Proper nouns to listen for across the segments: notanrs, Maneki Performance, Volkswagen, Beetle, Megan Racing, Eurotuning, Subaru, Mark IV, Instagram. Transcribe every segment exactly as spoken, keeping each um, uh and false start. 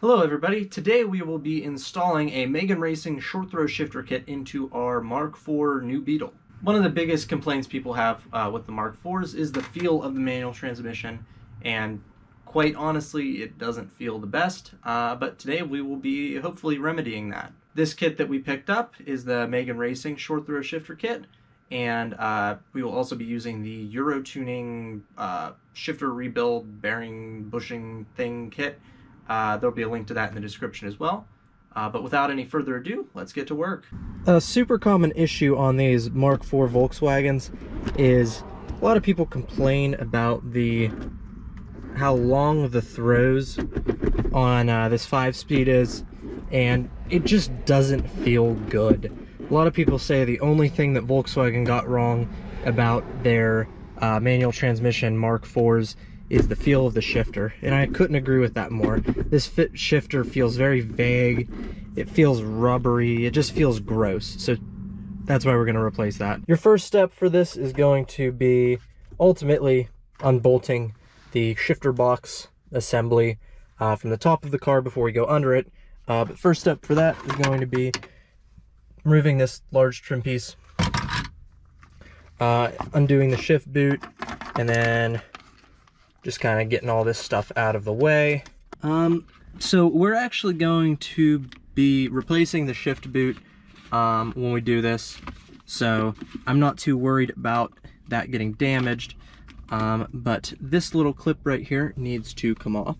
Hello everybody, today we will be installing a Megan Racing short throw shifter kit into our Mark four new Beetle. One of the biggest complaints people have uh, with the Mark fours is the feel of the manual transmission, and quite honestly it doesn't feel the best, uh, but today we will be hopefully remedying that. This kit that we picked up is the Megan Racing short throw shifter kit, and uh, we will also be using the Eurotuning uh, shifter rebuild bearing bushing thing kit. Uh, there'll be a link to that in the description as well. Uh, but without any further ado, let's get to work. A super common issue on these Mark four Volkswagens is a lot of people complain about the how long the throws on uh, this five-speed is, and it just doesn't feel good. A lot of people say the only thing that Volkswagen got wrong about their uh, manual transmission Mark fours is the feel of the shifter, and I couldn't agree with that more. This fit shifter feels very vague, it feels rubbery, it just feels gross, so that's why we're going to replace that. Your first step for this is going to be ultimately unbolting the shifter box assembly uh, from the top of the car before we go under it, uh, but first step for that is going to be removing this large trim piece, uh, undoing the shift boot, and then just kind of getting all this stuff out of the way. Um, so we're actually going to be replacing the shift boot um, when we do this, so I'm not too worried about that getting damaged, um, but this little clip right here needs to come off.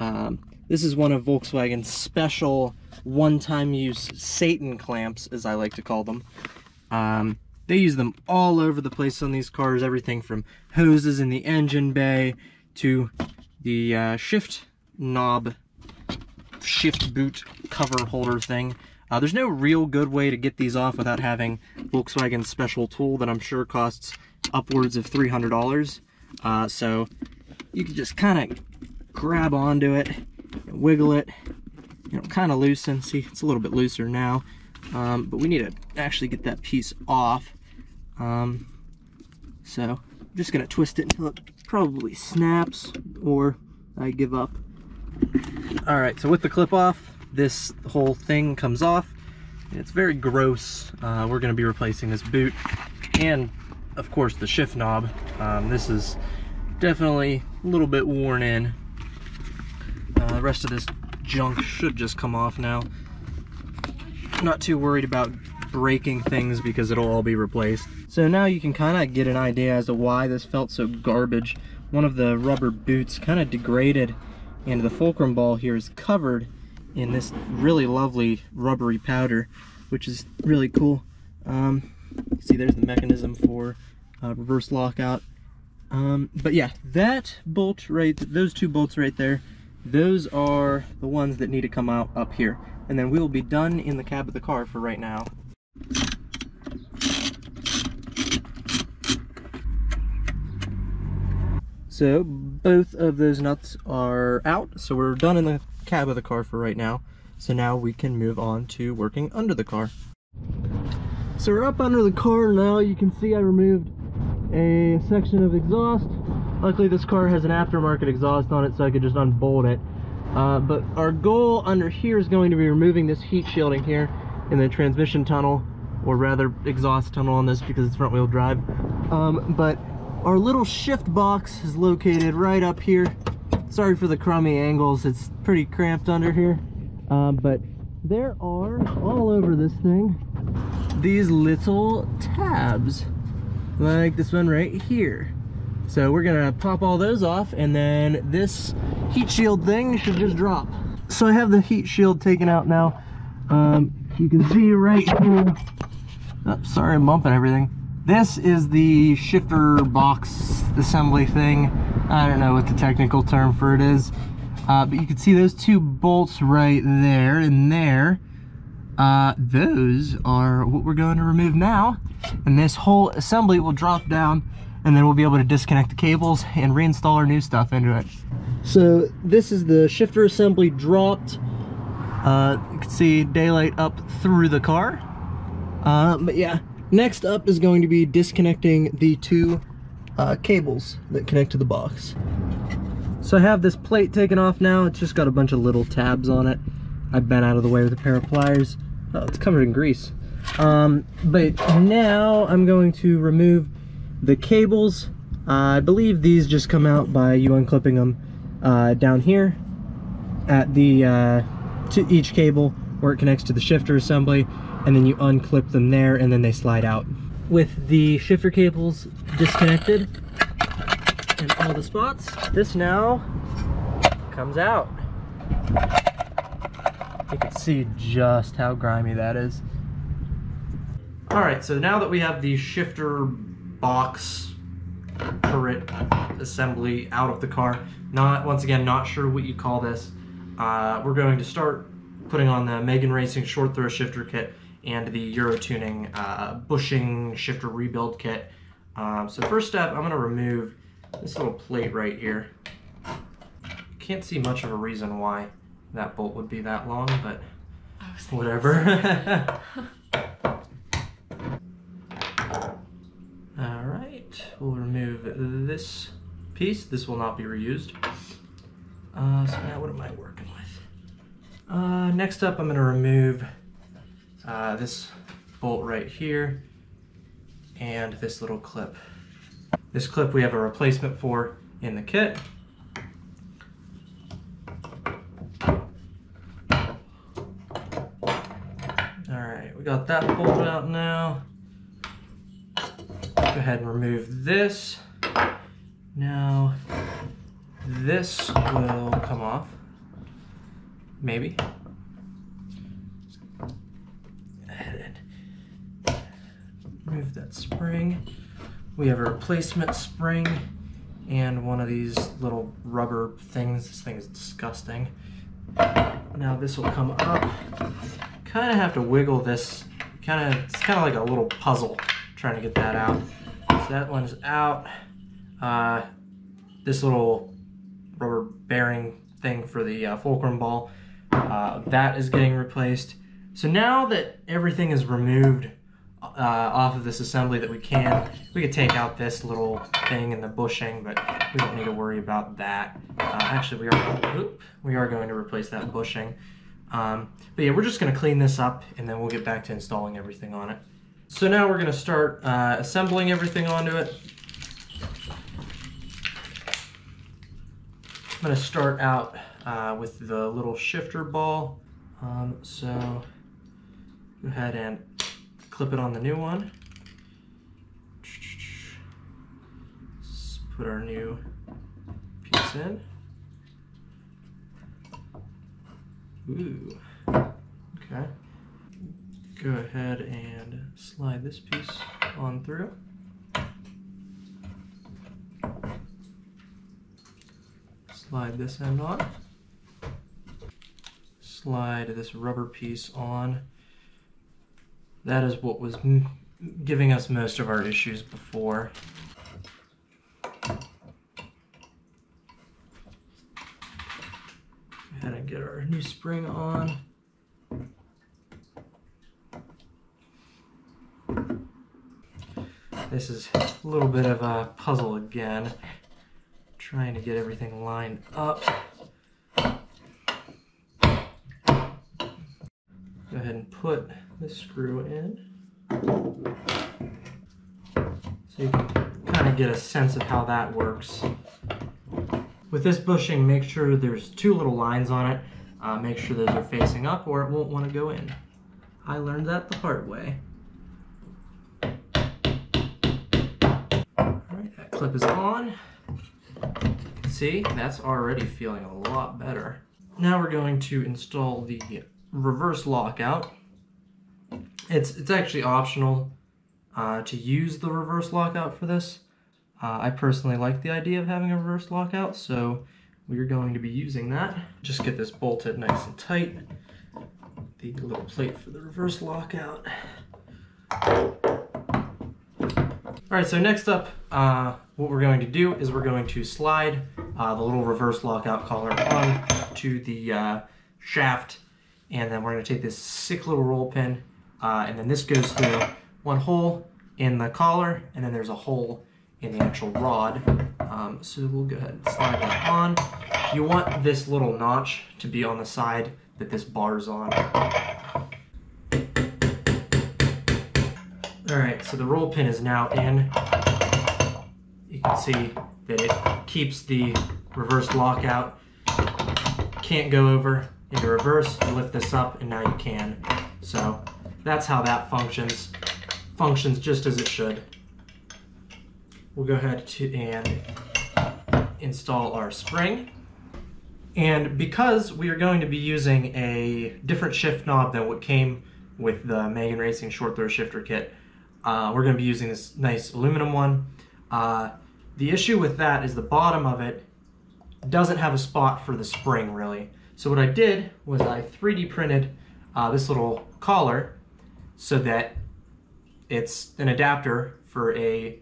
Um, this is one of Volkswagen's special one-time use Satan clamps, as I like to call them. Um, They use them all over the place on these cars, everything from hoses in the engine bay to the uh, shift knob, shift boot cover holder thing. Uh, there's no real good way to get these off without having Volkswagen's special tool that I'm sure costs upwards of three hundred dollars. Uh, so you can just kind of grab onto it, wiggle it, you know, kind of loosen. See, it's a little bit looser now, um, but we need to actually get that piece off. Um, so I'm just going to twist it until it probably snaps or I give up. All right, so with the clip off, this whole thing comes off. It's very gross. Uh, we're going to be replacing this boot and of course the shift knob. Um, this is definitely a little bit worn in. Uh, the rest of this junk should just come off now. I'm not too worried about breaking things because it'll all be replaced. So now you can kind of get an idea as to why this felt so garbage. One of the rubber boots kind of degraded, and the fulcrum ball here is covered in this really lovely rubbery powder, which is really cool. Um, see, there's the mechanism for uh, reverse lockout. Um, but yeah, that bolt right, those two bolts right there, those are the ones that need to come out up here. And then we will be done in the cab of the car for right now. So both of those nuts are out, so we're done in the cab of the car for right now. So now we can move on to working under the car. So we're up under the car now. You can see I removed a section of exhaust. Luckily this car has an aftermarket exhaust on it, so I could just unbolt it. Uh, but our goal under here is going to be removing this heat shielding here in the transmission tunnel, or rather exhaust tunnel on this because it's front wheel drive. Um, but our little shift box is located right up here. Sorry for the crummy angles, it's pretty cramped under here. Uh, but there are, all over this thing, these little tabs, like this one right here. So we're gonna pop all those off, and then this heat shield thing should just drop. So I have the heat shield taken out now. Um, you can see right here, oh, sorry I'm bumping everything. This is the shifter box assembly thing. I don't know what the technical term for it is. Uh, but you can see those two bolts right there and there. Uh, those are what we're going to remove now. And this whole assembly will drop down, and then we'll be able to disconnect the cables and reinstall our new stuff into it. So this is the shifter assembly dropped. Uh, you can see daylight up through the car. Uh, but yeah, next up is going to be disconnecting the two uh, cables that connect to the box. So I have this plate taken off now. It's just got a bunch of little tabs on it. I bent out of the way with a pair of pliers. Oh, it's covered in grease. Um, but now I'm going to remove the cables. Uh, I believe these just come out by you unclipping them uh, down here at the uh, to each cable where it connects to the shifter assembly, and then you unclip them there and then they slide out. With the shifter cables disconnected in all the spots, this now comes out. You can see just how grimy that is. Alright, so now that we have the shifter box turret assembly out of the car, not once again not sure what you call this, uh, we're going to start putting on the Megan Racing short throw shifter kit and the Eurotuning uh, bushing shifter rebuild kit. Um, so first step, I'm going to remove this little plate right here. Can't see much of a reason why that bolt would be that long, but whatever. All right, we'll remove this piece. This will not be reused. Uh, so now what am I working with? Uh, next up, I'm going to remove uh, this bolt right here and this little clip. This clip we have a replacement for in the kit. Alright, we got that bolted out now. Go ahead and remove this. Now, this will come off. Maybe. Go ahead and remove that spring. We have a replacement spring and one of these little rubber things. This thing is disgusting. Now this will come up. Kind of have to wiggle this. Kind of, it's kind of like a little puzzle trying to get that out. So that one's out. Uh, this little rubber bearing thing for the uh, fulcrum ball, uh, that is getting replaced. So now that everything is removed Uh, off of this assembly that we can. We could take out this little thing in the bushing, but we don't need to worry about that. Uh, actually, we are, oops, we are going to replace that bushing. Um, but yeah, we're just going to clean this up, and then we'll get back to installing everything on it. So now we're going to start uh, assembling everything onto it. I'm going to start out uh, with the little shifter ball. Um, so go ahead and clip it on the new one. Let's put our new piece in. Ooh. Okay. Go ahead and slide this piece on through. Slide this end on. Slide this rubber piece on. That is what was m giving us most of our issues before. Go ahead and get our new spring on. This is a little bit of a puzzle again, trying to get everything lined up. Go ahead and put this screw in. So you can kind of get a sense of how that works. With this bushing, make sure there's two little lines on it. Uh, make sure those are facing up or it won't want to go in. I learned that the hard way. Alright, that clip is on. See, that's already feeling a lot better. Now we're going to install the reverse lockout. It's, it's actually optional uh, to use the reverse lockout for this. Uh, I personally like the idea of having a reverse lockout, so we're going to be using that. Just get this bolted nice and tight. The little plate for the reverse lockout. Alright, so next up, uh, what we're going to do is we're going to slide uh, the little reverse lockout collar on to the uh, shaft, and then we're going to take this sick little roll pin. Uh, and then this goes through one hole in the collar, and then there's a hole in the actual rod. Um, so we'll go ahead and slide that on. You want this little notch to be on the side that this bar's on. Alright, so the roll pin is now in. You can see that it keeps the reverse lock out. Can't go over into reverse. You lift this up and now you can. So that's how that functions. Functions just as it should. We'll go ahead to and install our spring. And because we are going to be using a different shift knob than what came with the Megan Racing short throw shifter kit, uh, we're going to be using this nice aluminum one. Uh, the issue with that is the bottom of it doesn't have a spot for the spring, really. So what I did was I three D printed uh, this little collar so that it's an adapter for a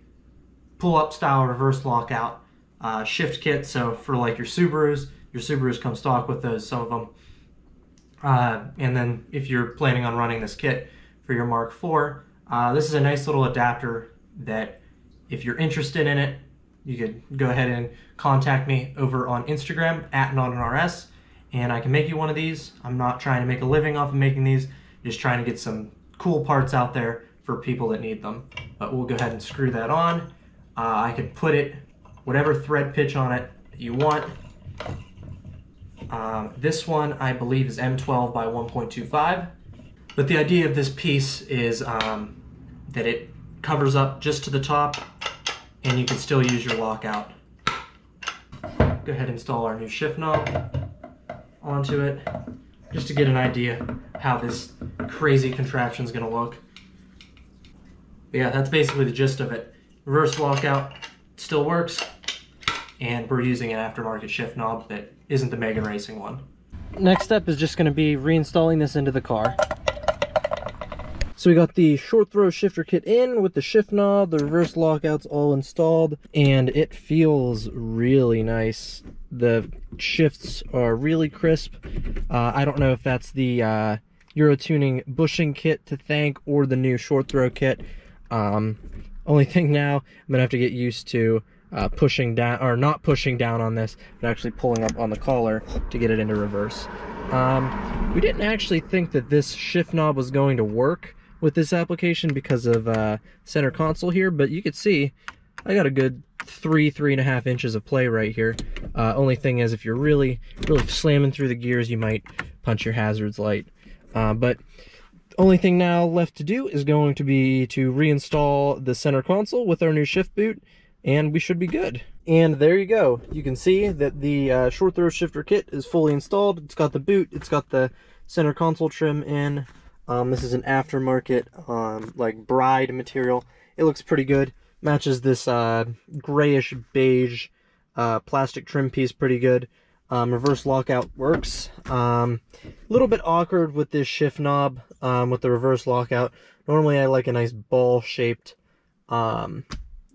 pull-up style reverse lockout uh, shift kit. So for like your Subarus, your Subarus come stock with those, some of them. Uh, and then if you're planning on running this kit for your Mark four, uh, this is a nice little adapter that if you're interested in it, you could go ahead and contact me over on Instagram at notanrs, and I can make you one of these. I'm not trying to make a living off of making these, I'm just trying to get some cool parts out there for people that need them. But we'll go ahead and screw that on. Uh, I can put it, whatever thread pitch on it that you want. Um, this one I believe is M twelve by one point two five. But the idea of this piece is um, that it covers up just to the top and you can still use your lockout. Go ahead and install our new shift knob onto it just to get an idea how this crazy contraption is going to look. But yeah, that's basically the gist of it. Reverse lockout still works, and we're using an aftermarket shift knob that isn't the Megan Racing one. Next step is just going to be reinstalling this into the car. So we got the short throw shifter kit in with the shift knob, the reverse lockouts all installed, and it feels really nice. The shifts are really crisp. Uh, I don't know if that's the uh, Eurotuning bushing kit to thank or the new short throw kit. Um, Only thing now, I'm gonna have to get used to uh, pushing down, or not pushing down on this, but actually pulling up on the collar to get it into reverse. Um, we didn't actually think that this shift knob was going to work with this application because of uh, center console here, but you could see I got a good three, three and a half inches of play right here. Uh, only thing is if you're really, really slamming through the gears, you might punch your hazards light. Uh, but only thing now left to do is going to be to reinstall the center console with our new shift boot, and we should be good. And there you go. You can see that the uh, short throw shifter kit is fully installed. It's got the boot, it's got the center console trim in. Um, this is an aftermarket, um, like bride material. It looks pretty good. Matches this uh, grayish beige uh, plastic trim piece pretty good. Um, reverse lockout works. Um, a little bit awkward with this shift knob, um, with the reverse lockout. Normally I like a nice ball-shaped um,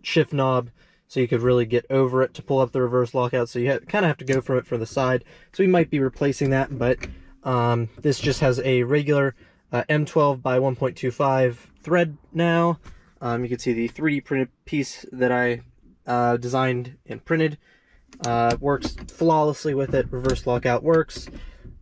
shift knob so you could really get over it to pull up the reverse lockout. So you kind of have to go from it from the side. So we might be replacing that, but um, this just has a regular uh, M twelve by one point two five thread now. Um, you can see the three D printed piece that I uh, designed and printed. Uh, works flawlessly with it. Reverse lockout works.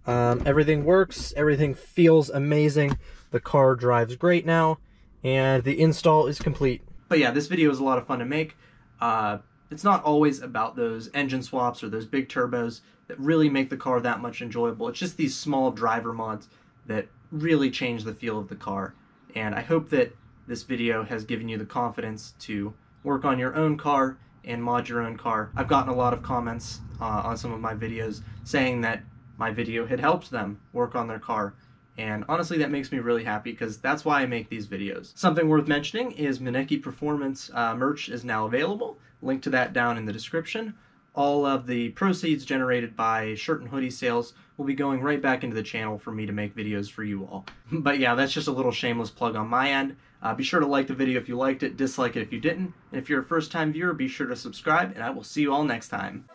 Um, everything works. Everything feels amazing. The car drives great now, and the install is complete. But yeah, this video is a lot of fun to make. Uh, it's not always about those engine swaps or those big turbos that really make the car that much enjoyable. It's just these small driver mods that really change the feel of the car. And I hope that this video has given you the confidence to work on your own car and mod your own car. I've gotten a lot of comments uh, on some of my videos saying that my video had helped them work on their car, and honestly that makes me really happy because that's why I make these videos. Something worth mentioning is Maneki Performance uh, merch is now available. Link to that down in the description. All of the proceeds generated by shirt and hoodie sales will be going right back into the channel for me to make videos for you all. But yeah, that's just a little shameless plug on my end. Uh, be sure to like the video if you liked it, dislike it if you didn't, and if you're a first-time viewer, be sure to subscribe, and I will see you all next time.